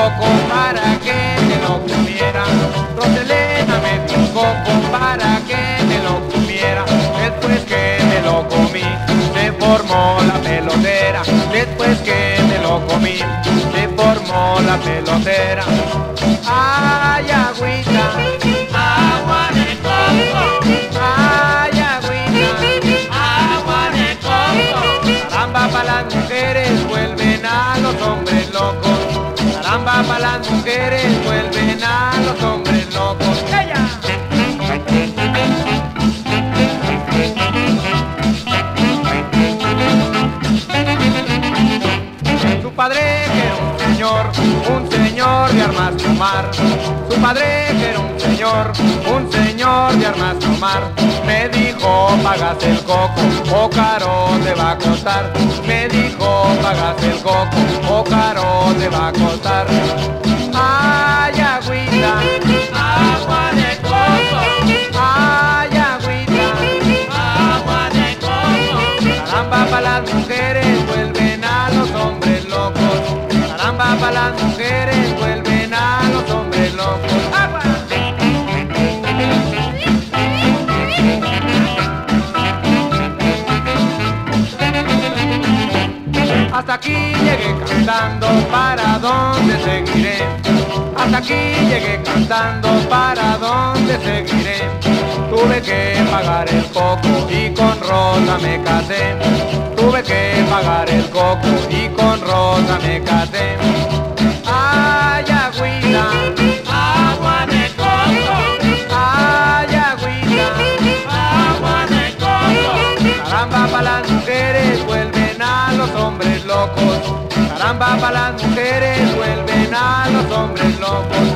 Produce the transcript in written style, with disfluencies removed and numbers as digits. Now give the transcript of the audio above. truco para que te lo comiera. Roselena me trucó para que te lo comiera. Después que me lo comí, se formó la pelotera. Después que me lo comí, se formó la pelotera. Ay, agüita, agua de coco. Ay, agüita, agua de coco. Caramba, pa' las mujeres vuelven a los hombres locos. Caramba, pa' las mujeres vuelven a los hombres locos. Su padre que era un señor de armas tomar. Su padre que era un señor de armas tomar. Me dijo, pagas el coco, o caro te va a costar. Me dijo, pagas el coco, o caro te va a costar. Ay, agüita, agua de coco. Ay, agüita, agua de coco. Caramba, pa' las mujeres vuelven a los hombres locos. Caramba, pa' las mujeres vuelven a los hombres locos. ¡Apa! Hasta aquí llegué cantando, ¿para dónde seguiré? Hasta aquí llegué cantando, ¿para dónde seguiré? Tuve que pagar el coco y con Rosa me casé. Tuve que pagar el coco y con Rosa me casé. Ay, agüita, agua de coco. Ay, agüita, agua de coco. Caramba, pa' las mujeres vuelven a los hombres locos. Caramba, pa' las mujeres vuelven a los hombres locos.